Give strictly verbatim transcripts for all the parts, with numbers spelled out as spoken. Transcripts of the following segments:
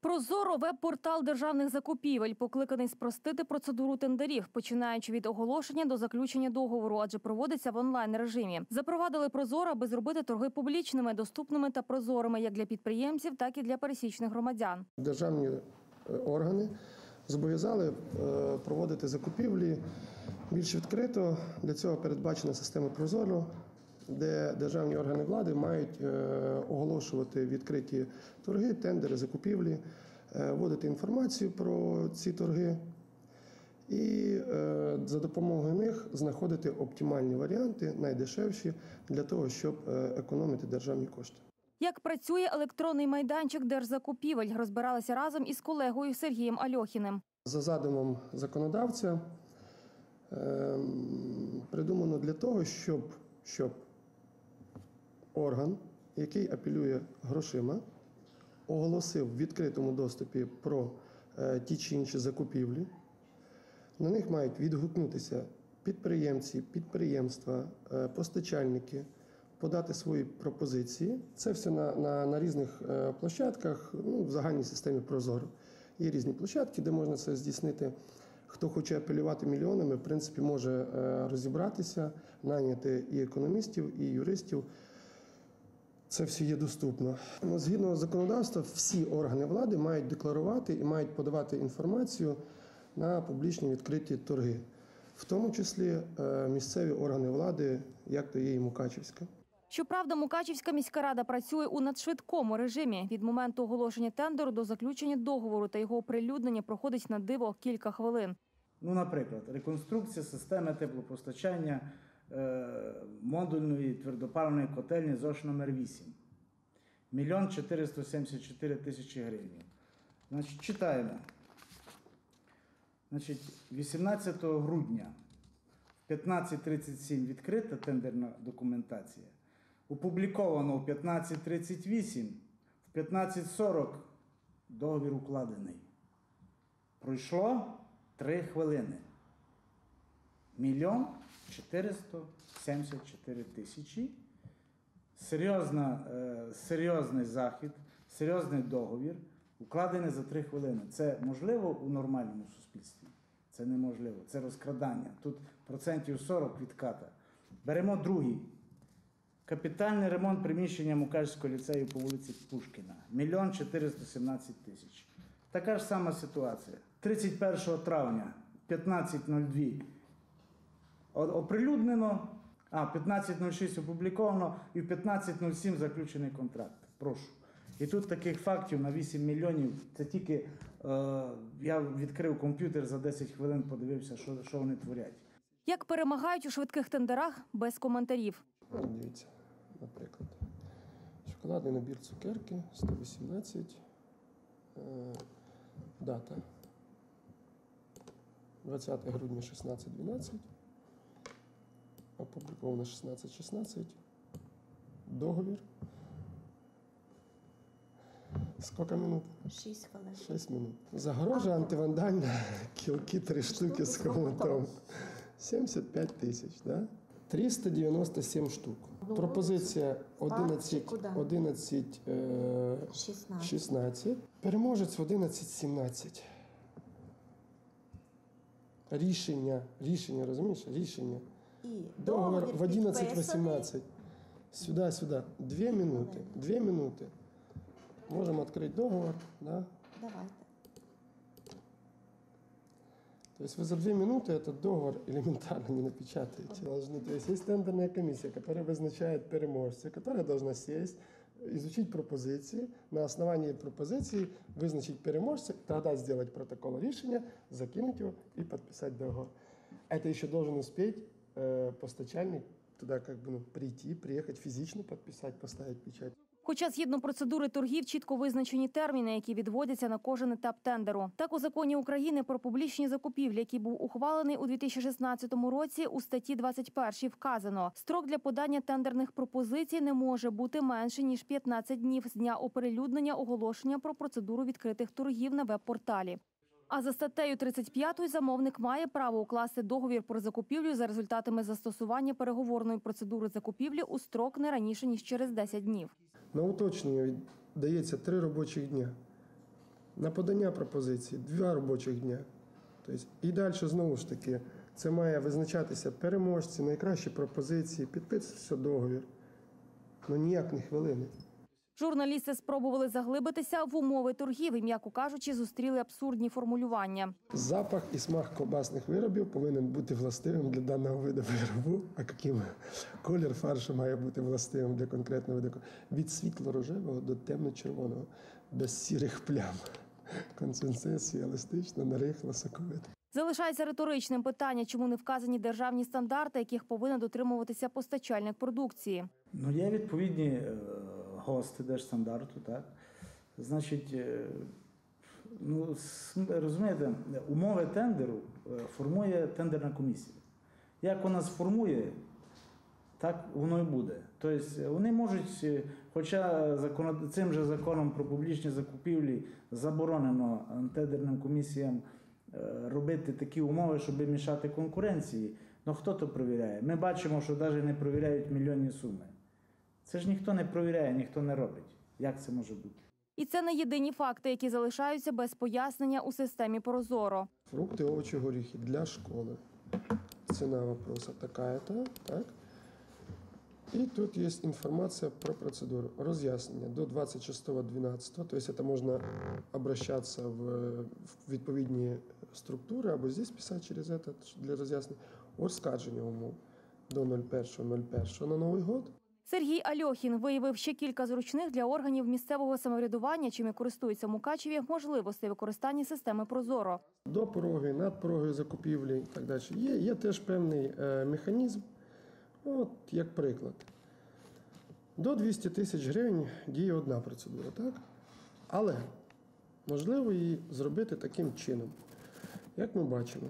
Прозорро – веб-портал державних закупівель, покликаний спростити процедуру тендерів, починаючи від оголошення до заключення договору, адже проводиться в онлайн-режимі. Запровадили Прозорро, аби зробити торги публічними, доступними та прозорими як для підприємців, так і для пересічних громадян. Державні органи зобов'язали проводити закупівлі більш відкрито. Для цього передбачена система Прозорро, де державні органи влади мають оголошувати відкриті торги, тендери, закупівлі, вводити інформацію про ці торги і за допомогою них знаходити оптимальні варіанти, найдешевші, для того, щоб економити державні кошти. Як працює електронний майданчик держзакупівель, розбиралися разом із колегою Сергієм Альохіним. За задумом законодавця придумано для того, щоб щоб орган, який апелює грошима, оголосив в відкритому доступі про ті чи інші закупівлі. На них мають відгукнутися підприємці, підприємства, постачальники, подати свої пропозиції. Це все на, на, на різних площадках, ну, в загальній системі Прозорро. Є різні площадки, де можна це здійснити. Хто хоче апелювати мільйонами, в принципі, може розібратися, наняти і економістів, і юристів. Це все є доступно. Згідно законодавства, всі органи влади мають декларувати і мають подавати інформацію на публічні відкриті торги, в тому числі місцеві органи влади, як то є і Мукачівська. Щоправда, Мукачівська міська рада працює у надшвидкому режимі. Від моменту оголошення тендеру до заключення договору та його оприлюднення проходить на диво кілька хвилин. Ну, наприклад, реконструкція системи теплопостачання е, модульної твердопаливної котельні ЗОШ номер вісім. мільйон чотириста сімдесят чотири тисячі гривень. Значить, читаємо. Значить, вісімнадцятого грудня в п'ятнадцять тридцять сім відкрита тендерна документація. Опубліковано в п'ятнадцять тридцять вісім, в п'ятнадцять сорок договір укладений. Пройшло три хвилини. мільйон чотириста сімдесят чотири тисячі. Серйозна, е, серйозний захід, серйозний договір укладений за три хвилини. Це можливо у нормальному суспільстві? Це неможливо. Це розкрадання. Тут процентів сорок відката. Беремо другий. Капітальний ремонт приміщення Мукачівського ліцею по вулиці Пушкіна. мільйон чотириста сімнадцять тисяч. Така ж сама ситуація. тридцять першого травня п'ятнадцять нуль два оприлюднено, а п'ятнадцять нуль шість опубліковано і в п'ятнадцять нуль сім заключений контракт. Прошу. І тут таких фактів на вісім мільйонів. Це тільки е, я відкрив комп'ютер, за десять хвилин подивився, що, що вони творять. Як перемагають у швидких тендерах, без коментарів. Дивіться, наприклад, шоколадний набір цукерки, сто вісімнадцять, дата двадцятого грудня шістнадцять дванадцять, опубліковано шістнадцять шістнадцять, договір, скільки минут? шість хвилин. шість минут. Загорожа антивандальна, кілки три штуки з хомутом, сімдесят п'ять тисяч, да? триста дев'яносто сім штук. Пропозиція одинадцять шістнадцять. Переможець в одинадцять сімнадцять. Рішення, рішення, розумієш? Рішення. Договір в одинадцять вісімнадцять. Сюди, сюди. Дві минути. Дві минути. Можемо відкрити договор, да? Давайте. То есть вы за две минуты этот договор элементарно не напечатаете. Должны, то есть есть тендерная комиссия, которая вызначает переможца, которая должна сесть, изучить пропозиции, на основании пропозиций вызначить переможца, тогда сделать протокол решения, закинуть его и подписать договор. Это еще должен успеть э, постачальник туда как бы ну, прийти, приехать физично, подписать, поставить печать. Хоча згідно процедури торгів чітко визначені терміни, які відводяться на кожен етап тендеру. Так у Законі України про публічні закупівлі, який був ухвалений у дві тисячі шістнадцятому році, у статті двадцять першій вказано, строк для подання тендерних пропозицій не може бути менше, ніж п'ятнадцять днів з дня оприлюднення оголошення про процедуру відкритих торгів на веб-порталі. А за статтею тридцять п'ятою замовник має право укласти договір про закупівлю за результатами застосування переговорної процедури закупівлі у строк не раніше, ніж через десять днів. На уточнення дається три робочі дні на подання пропозицій два робочих дня. І далі, знову ж таки, це має визначатися переможці, найкращі пропозиції, підписувався договір, але ніяк не хвилини. Журналісти спробували заглибитися в умови торгів і, м'яко кажучи, зустріли абсурдні формулювання. Запах і смак ковбасних виробів повинен бути властивим для даного виду виробу, а яким колір фаршу має бути властивим для конкретного виду. Від світло-рожевого до темно-червоного, без сірих плям. Консистенція еластична, нарихла, соковита. Залишається риторичним питання, чому не вказані державні стандарти, яких повинен дотримуватися постачальник продукції. Ну, є відповідні гости держстандарту, так? Значить, ну, розумієте, умови тендеру формує тендерна комісія. Як вона сформує, так воно і буде. Тобто вони можуть, хоча цим же законом про публічні закупівлі заборонено тендерним комісіям робити такі умови, щоб мішати конкуренції, але хто то перевіряє? Ми бачимо, що навіть не перевіряють мільйонні суми. Це ж ніхто не перевіряє, ніхто не робить. Як це може бути? І це не єдині факти, які залишаються без пояснення у системі Прозорро. Фрукти, овочі, горіхи для школи. Ціна вопроса така-то, так? И тут есть информация про процедуру. Разъяснение до двадцять шостого дванадцятого, то есть это можно обращаться в, в відповідні структуры, або здесь писать через это для разъяснения. Оскарження умов до нуль першого нуль першого на Новий год. Сергій Альохін виявив ще кілька зручних для органів місцевого самоврядування, чим і користуються в Мукачеві, можливостей використання системи Прозорро. До пороги, над порогою закупівлі і так далі. Є, є теж певний е, механізм. От, як приклад, до двісті тисяч гривень діє одна процедура, так? Але можливо її зробити таким чином, як ми бачимо.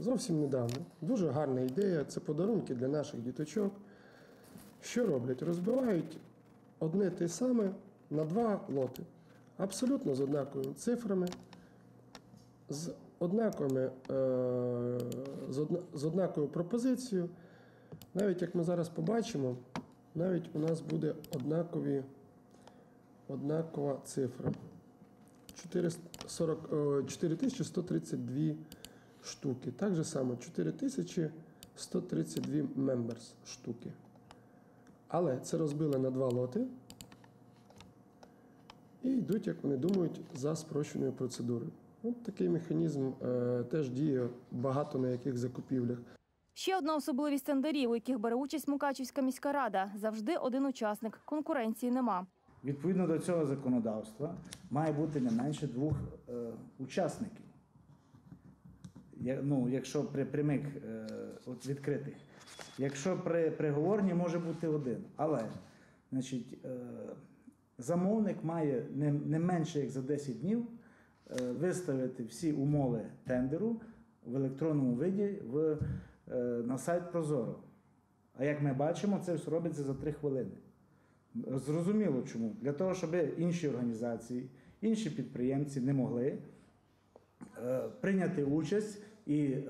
Зовсім недавно, дуже гарна ідея, це подарунки для наших діточок. Що роблять? Розбивають одне те саме на два лоти, абсолютно з однаковими цифрами, з однаковими, е- з одна, з однаковою пропозицією. Навіть, як ми зараз побачимо, навіть у нас буде однакові, однакова цифра. чотири тисячі сто тридцять дві штуки. Так же само чотири тисячі сто тридцять дві members штуки. Але це розбили на два лоти і йдуть, як вони думають, за спрощеною процедурою. Ось такий механізм е, теж діє багато на яких закупівлях. Ще одна особливість тендерів, у яких бере участь Мукачівська міська рада – завжди один учасник, конкуренції нема. Відповідно до цього законодавства має бути не менше двох е, учасників, Я, ну, якщо при прямих е, от відкритих. Якщо при приговорній може бути один, але значить, е, замовник має не, не менше як за десять днів е, виставити всі умови тендеру в електронному виді в на сайт Прозорро. А як ми бачимо, це все робиться за три хвилини. Зрозуміло чому. Для того, щоб інші організації, інші підприємці не могли е, прийняти участь і е,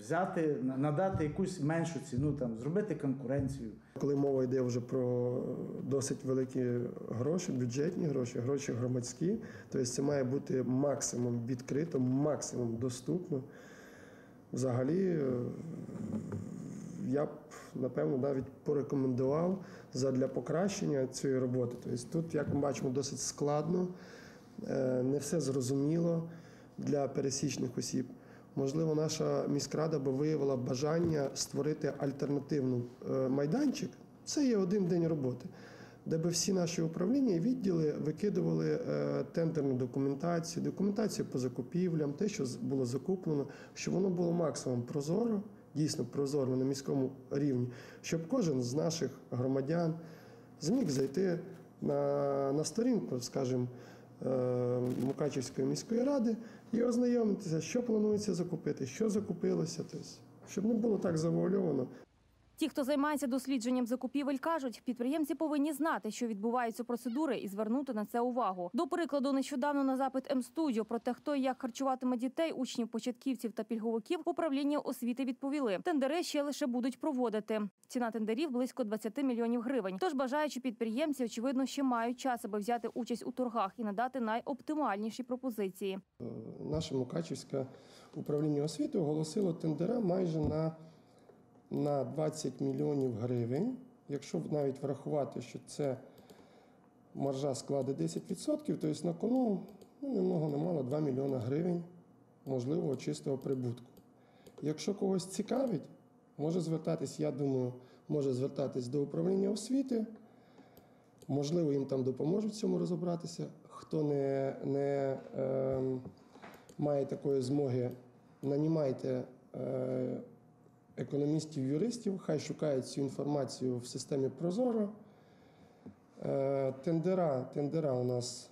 взяти, надати якусь меншу ціну, там, зробити конкуренцію. Коли мова йде вже про досить великі гроші, бюджетні гроші, гроші громадські, тобто це має бути максимум відкрито, максимум доступно. Взагалі, я б, напевно, навіть порекомендував задля покращення цієї роботи. Тобто тут, як ми бачимо, досить складно, не все зрозуміло для пересічних осіб. Можливо, наша міськрада би виявила бажання створити альтернативний майданчик. Це є один день роботи, де би всі наші управління і відділи викидували тендерну документацію, документацію по закупівлям, те, що було закуплено, щоб воно було максимум прозоро, дійсно прозоро на міському рівні, щоб кожен з наших громадян зміг зайти на, на сторінку, скажімо, Мукачівської міської ради і ознайомитися, що планується закупити, що закупилося, тобто, щоб не було так завуальовано. Ті, хто займається дослідженням закупівель, кажуть, підприємці повинні знати, що відбуваються процедури, і звернути на це увагу. До прикладу, нещодавно на запит М-студіо про те, хто і як харчуватиме дітей, учнів, початківців та пільговиків, управління освіти відповіли – тендери ще лише будуть проводити. Ціна тендерів – близько двадцяти мільйонів гривень. Тож бажаючі підприємці, очевидно, ще мають час, аби взяти участь у торгах і надати найоптимальніші пропозиції. Наше Мукачівське управління освіти оголосило тендери майже на на двадцять мільйонів гривень. Якщо навіть врахувати, що це маржа складе десять відсотків, то на кону ну, немного немало два мільйони гривень можливого чистого прибутку. Якщо когось цікавить, може звертатись, я думаю, може звертатись до управління освіти, можливо, їм там допоможуть в цьому розібратися. Хто не, не е, має такої змоги, нанімайте е, економістів, юристів, хай шукають цю інформацію в системі Прозорро. Тендера, тендера у нас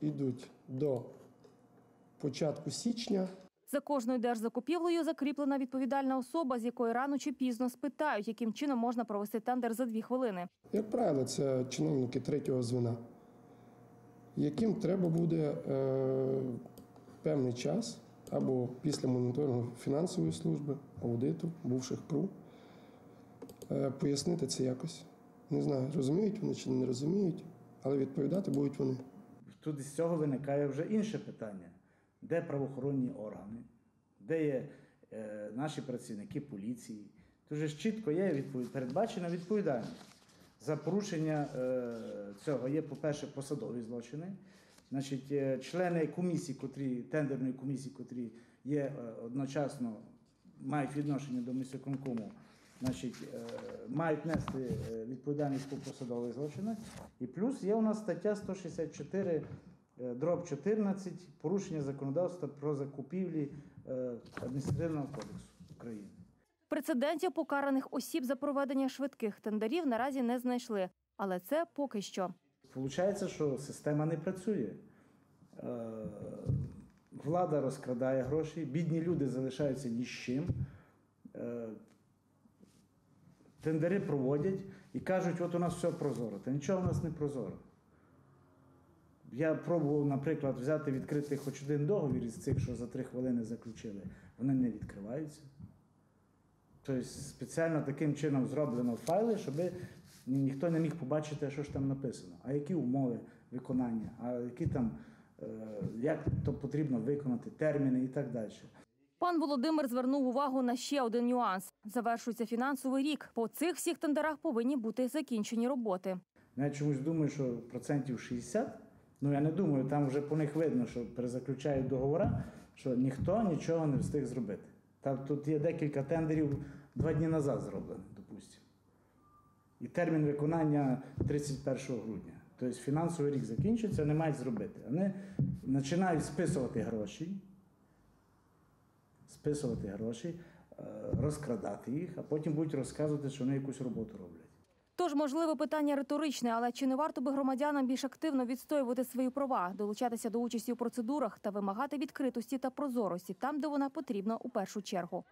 йдуть до початку січня. За кожною держзакупівлею закріплена відповідальна особа, з якої рано чи пізно спитають, яким чином можна провести тендер за дві хвилини. Як правило, це чиновники третього звена, яким треба буде е, певний час, або після моніторингу фінансової служби, аудиту, бувших ПРУ, пояснити це якось. Не знаю, розуміють вони чи не розуміють, але відповідати будуть вони. Тут із цього виникає вже інше питання. Де правоохоронні органи? Де є е, наші працівники поліції? Тут же чітко є відповідь, передбачена відповідальність. За порушення е, цього є, по-перше, посадові злочини. Значить, члени комісії, котрі, тендерної комісії, котрі є одночасно, мають відношення до міськвиконкому, значить, мають нести відповідальність по посадових злочинах. І плюс є у нас стаття сто шістдесят чотири дроб чотирнадцять порушення законодавства про закупівлі адміністративного кодексу України. Прецедентів покараних осіб за проведення швидких тендерів наразі не знайшли, але це поки що. Получається, що система не працює. Влада розкрадає гроші, бідні люди залишаються ні з чим. Тендери проводять і кажуть, от у нас все прозоро. Та нічого у нас не прозоро. Я пробував, наприклад, взяти відкритий хоч один договір із цих, що за три хвилини заключили. Вони не відкриваються. Тобто спеціально таким чином зроблено файли, щоб ніхто не міг побачити, що ж там написано, а які умови виконання, а які там, як то потрібно виконати, терміни і так далі. Пан Володимир звернув увагу на ще один нюанс. Завершується фінансовий рік. По цих всіх тендерах повинні бути закінчені роботи. Я чомусь думаю, що процентів шістдесят. Ну я не думаю, там вже по них видно, що перезаключають договори, що ніхто нічого не встиг зробити. Там тут є декілька тендерів два дні назад зроблено, допустимо. І термін виконання тридцять першого грудня. Тобто фінансовий рік закінчиться, не мають зробити. Вони починають списувати гроші, списувати гроші, розкрадати їх, а потім будуть розказувати, що вони якусь роботу роблять. Тож, можливо, питання риторичне, але чи не варто би громадянам більш активно відстоювати свої права, долучатися до участі у процедурах та вимагати відкритості та прозорості там, де вона потрібна у першу чергу?